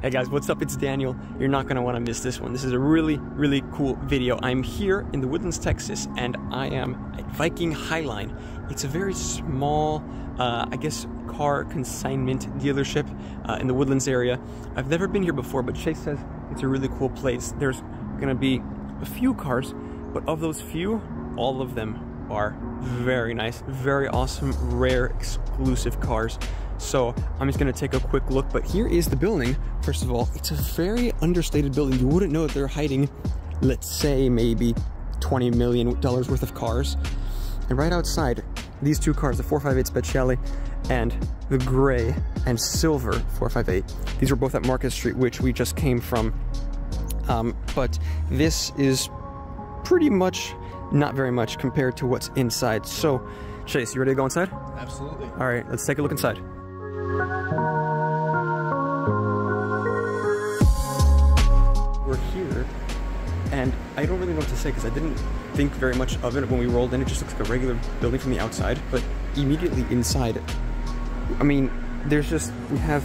Hey guys, what's up? It's Daniel. You're not going to want to miss this one. This is a really cool video. I'm here in the Woodlands, Texas, and I am at Viking Hiline. It's a very small, I guess, car consignment dealership in the Woodlands area. I've never been here before, but Chase says it's a really cool place. There's going to be a few cars, but of those few, all of them are very nice, very awesome, rare, exclusive cars. So I'm just gonna take a quick look, but here is the building. First of all, it's a very understated building. You wouldn't know that they're hiding, let's say, maybe $20 million worth of cars. And right outside, these two cars, the 458 Speciale and the gray and silver 458, these were both at Market Street, which we just came from. But this is pretty much not very much compared to what's inside. So Chase, you ready to go inside? Absolutely. All right, let's take a look inside. We're here, and I don't really know what to say because I didn't think very much of it when we rolled in. It just looks like a regular building from the outside, but immediately inside, I mean, there's just, we have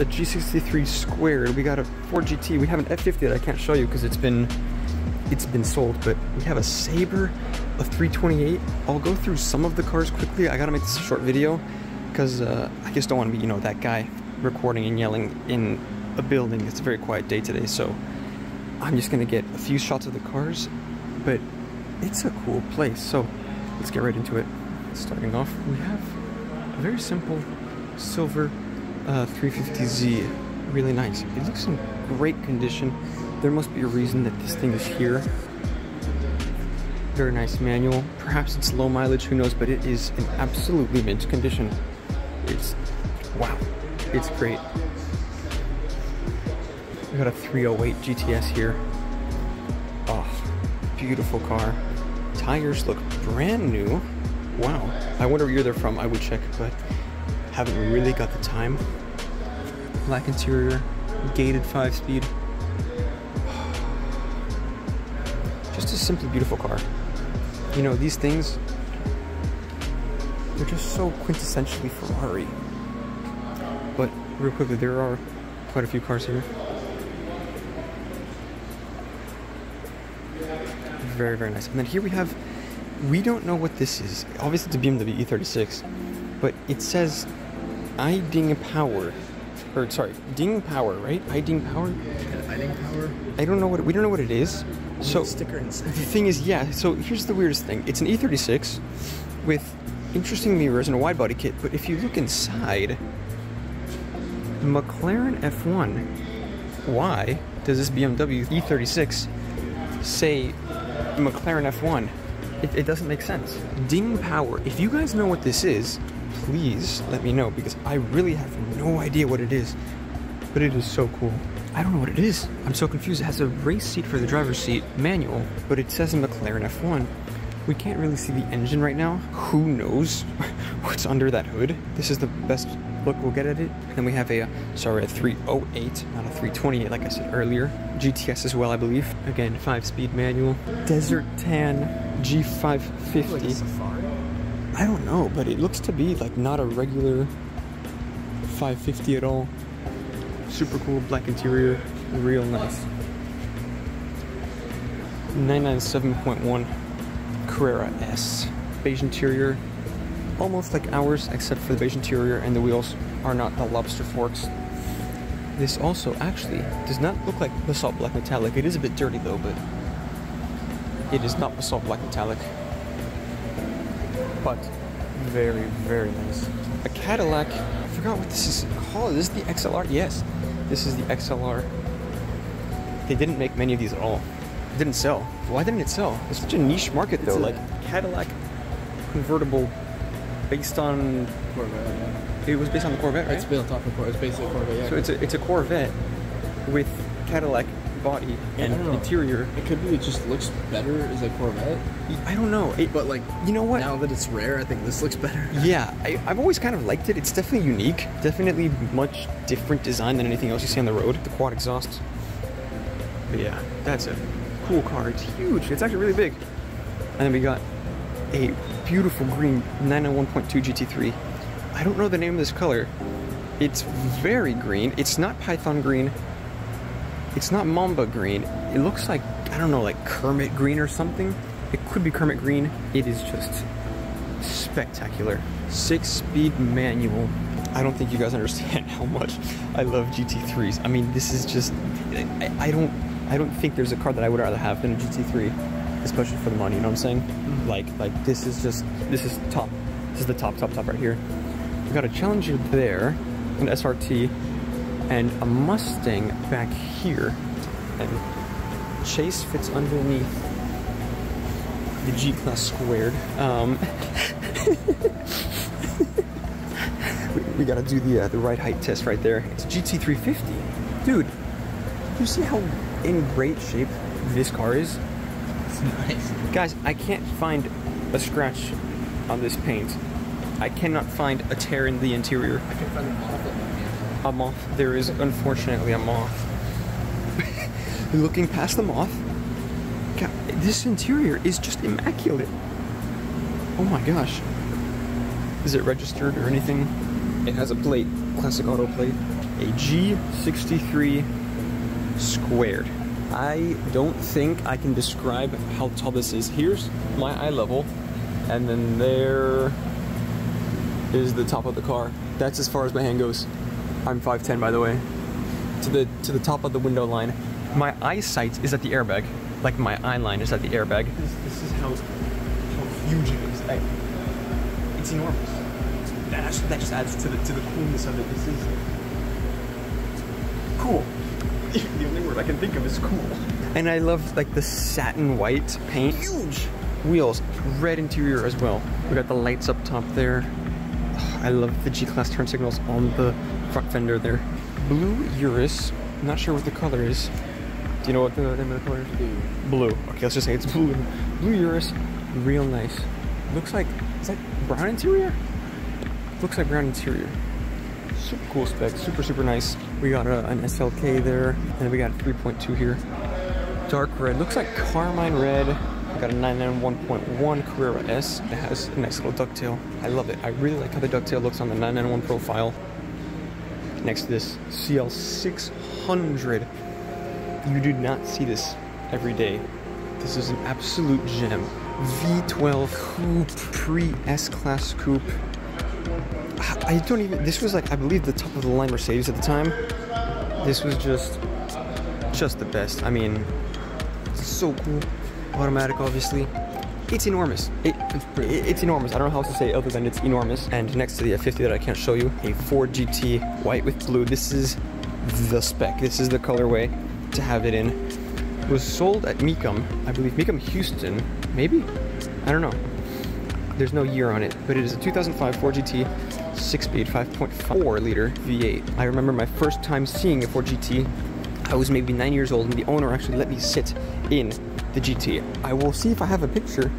a G63 Squared, we got a Ford GT, we have an F50 that I can't show you because it's been sold, but we have a Sabre, a 328. I'll go through some of the cars quickly. I gotta make this a short video, because I just don't want to be, you know, that guy recording and yelling in a building. It's a very quiet day today, so I'm just going to get a few shots of the cars, but it's a cool place, so let's get right into it. Starting off, we have a very simple silver 350Z. Really nice. It looks in great condition. There must be a reason that this thing is here. Very nice manual. Perhaps it's low mileage, who knows, but it is in absolutely mint condition. It's, wow, it's great. We got a 308 GTS here. Oh, beautiful car. Tires look brand new. Wow, I wonder where they're from. I would check, but haven't really got the time. Black interior, gated 5-speed. Just a simply beautiful car. You know, these things, they're just so quintessentially Ferrari. But real quickly, there are quite a few cars here. Very nice. And then here we have, we don't know what this is. Obviously, it's a BMW E36, but it says iDing Power, or sorry, Ding Power, right? iDing Power? Yeah, iDing Power. I don't know what, we don't know what it is. So sticker inside. The thing is, yeah, so here's the weirdest thing. It's an E36 with interesting mirrors and a wide body kit, but if you look inside, McLaren F1, why does this BMW E36 say McLaren F1? It doesn't make sense. Ding Power. If you guys know what this is, please let me know, because I really have no idea what it is, but it is so cool. I don't know what it is. I'm so confused. It has a race seat for the driver's seat, manual, but it says McLaren F1. We can't really see the engine right now. Who knows what's under that hood? This is the best look we'll get at it. And then we have a, sorry, a 308, not a 328, like I said earlier. GTS as well, I believe. Again, 5-speed manual. Desert tan G550. Like a Safari? I don't know, but it looks to be like not a regular 550 at all. Super cool, black interior, real nice. 997.1 Carrera S. Beige interior, almost like ours, except for the beige interior and the wheels are not the lobster forks. This also actually does not look like basalt black metallic. It is a bit dirty though, but it is not basalt black metallic. But very nice. A Cadillac, I forgot what this is called. Is this the XLR? Yes, this is the XLR. They didn't make many of these at all. It didn't sell. Why didn't it sell? It's such a niche market though. Like Cadillac convertible based on Corvette. It was based on the Corvette, right? It's built off of Corvette. It's basically a Corvette. Yeah. So it's a Corvette with Cadillac body and interior. It could be, it just looks better as a Corvette. I don't know. But like, you know what? Now that it's rare, I think this looks better. Yeah, I've always kind of liked it. It's definitely unique. Definitely much different design than anything else you see on the road. The quad exhaust. But yeah, that's a cool car. It's huge. It's actually really big. And then we got a beautiful green 991.2 GT3. I don't know the name of this color, It's very green. It's not Python green. It's not Mamba green. It looks like, I don't know, like Kermit green or something. It could be Kermit green. It is just spectacular. 6-speed manual. I don't think you guys understand how much I love GT3s. I mean, this is just, I don't think there's a car that I would rather have than a GT3, especially for the money, you know what I'm saying? Like this is just, this is top. This is the top right here. We got a Challenger there, an SRT, and a Mustang back here. And Chase fits underneath the G-Class squared. We gotta do the ride height test right there. It's GT350. Dude, you see how in great shape this car is? It's nice. Guys, I can't find a scratch on this paint. I cannot find a tear in the interior. I can find a moth. A moth. There is, unfortunately, a moth. Looking past the moth, God, this interior is just immaculate. Oh my gosh. Is it registered or anything? It has a plate, classic auto plate, a G63 squared. I don't think I can describe how tall this is. Here's my eye level, and then there is the top of the car. That's as far as my hand goes. I'm 5'10", by the way. To the top of the window line. My eyesight is at the airbag, like my eye line is at the airbag. This is how huge it is. It's enormous. That just adds to the coolness of it. This is cool. The only word I can think of is cool. And I love like the satin white paint. Huge wheels, red interior as well. We got the lights up top there. I love the G-Class turn signals on the front fender there. Blue Urus. I'm not sure what the color is. Do you know what the name of the color is? Blue. Okay, let's just say it's blue. Blue Urus, real nice. Looks like, is that brown interior? Looks like brown interior. Super cool spec, super nice. We got an SLK there, and we got a 3.2 here. Dark red, looks like carmine red. We got a 991.1 Carrera S that has a nice little ducktail. I love it. I really like how the ducktail looks on the 991 profile. Next to this, CL600. You do not see this every day. This is an absolute gem. V12 coupe, pre-S class coupe. I don't even, this was like, I believe the top of the line Mercedes at the time. This was just the best. I mean, it's so cool. Automatic, obviously. It's enormous. It's enormous. I don't know how else to say it other than it's enormous. And next to the F50 that I can't show you, a Ford GT, white with blue. This is the spec. This is the colorway to have it in. It was sold at Mecum, I believe. Mecum Houston, maybe? I don't know. There's no year on it, but it is a 2005 Ford GT, 6-speed, 5.4 liter V8. I remember my first time seeing a Ford GT. I was maybe 9 years old, and the owner actually let me sit in the GT. I will see if I have a picture,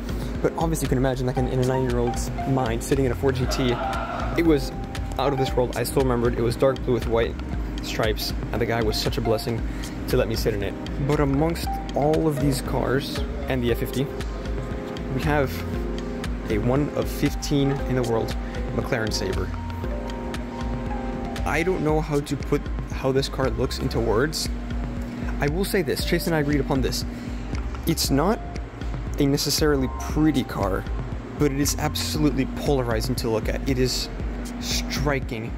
but obviously you can imagine, like in a 9-year-old's mind, sitting in a Ford GT, it was out of this world. I still remembered it was dark blue with white stripes, and the guy was such a blessing to let me sit in it. But amongst all of these cars and the F50, we have a 1 of 15 in the world McLaren Sabre. I don't know how to put how this car looks into words. I will say this, Chase and I agreed upon this. It's not a necessarily pretty car, but it is absolutely polarizing to look at. It is striking.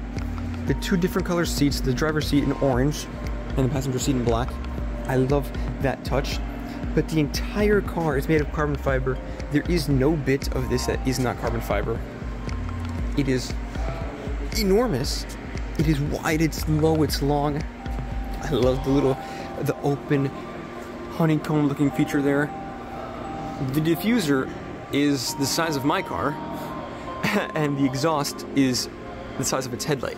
The two different color seats, the driver's seat in orange and the passenger seat in black. I love that touch. But the entire car is made of carbon fiber. There is no bit of this that is not carbon fiber. It is enormous. It is wide, it's low, it's long. I love the open honeycomb looking feature there. The diffuser is the size of my car and the exhaust is the size of its headlight.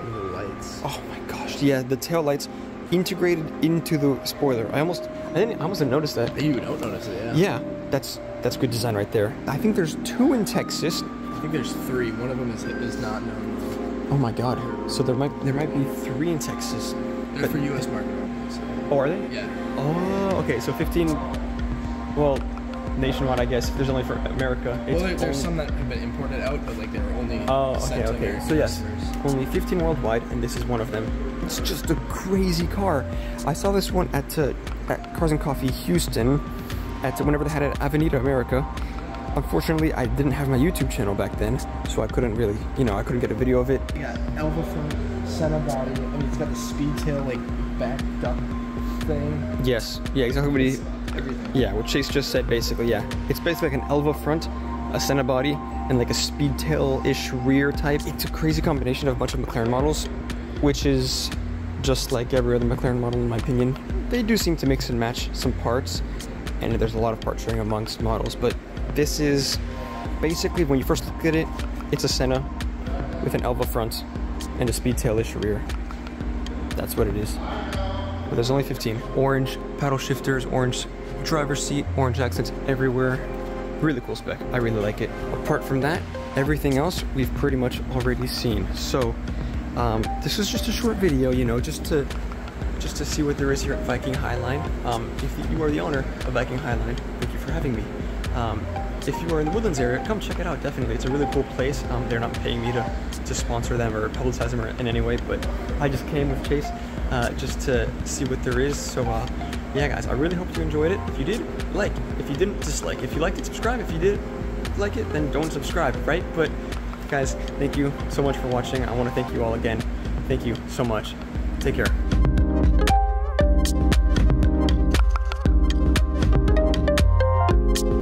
And the lights. Oh my gosh, yeah, the tail lights integrated into the spoiler. I almost didn't notice that. You don't notice it, yeah. Yeah, that's good design right there. I think there's two in Texas. I think there's three. One of them is not known. Oh my God. So there might be three in Texas. They're for U.S. market. So. Oh, are they? Yeah. Oh, okay. So 15. Well, nationwide, I guess. There's only for America. Well, there's some that have been imported out, but like they're only. Oh, okay, okay. So yes, only 15 worldwide, and this is one of them. It's just a crazy car. I saw this one at Cars and Coffee Houston, at whenever they had it at Avenida America. Unfortunately, I didn't have my YouTube channel back then, so I couldn't really, you know, I couldn't get a video of it. You got Elva from center body. I mean, it's got the speed tail like back up thing. Yes. Yeah. Exactly what he. Everything. Yeah, what Chase just said, basically, yeah. It's basically like an Elva front, a center body, and like a speed tail-ish rear type. It's a crazy combination of a bunch of McLaren models, which is just like every other McLaren model in my opinion. They do seem to mix and match some parts, and there's a lot of part sharing amongst models, but this is basically, when you first look at it, it's a Senna with an Elva front and a speed tail-ish rear. That's what it is. But there's only 15. Orange paddle shifters, orange driver's seat, orange accents everywhere. Really cool spec. I really like it. Apart from that, everything else we've pretty much already seen. So this is just a short video, you know, just to see what there is here at Viking Hiline. If you are the owner of Viking Hiline, thank you for having me. If you are in the Woodlands area, come check it out, definitely. It's a really cool place. They're not paying me to sponsor them or publicize them in any way, but I just came with Chase just to see what there is. So yeah, guys, I really hope you enjoyed it. If you did, like. If you didn't, dislike. If you liked it, subscribe. If you did like it, then don't subscribe, right? But guys, thank you so much for watching. I want to thank you all again. Thank you so much. Take care.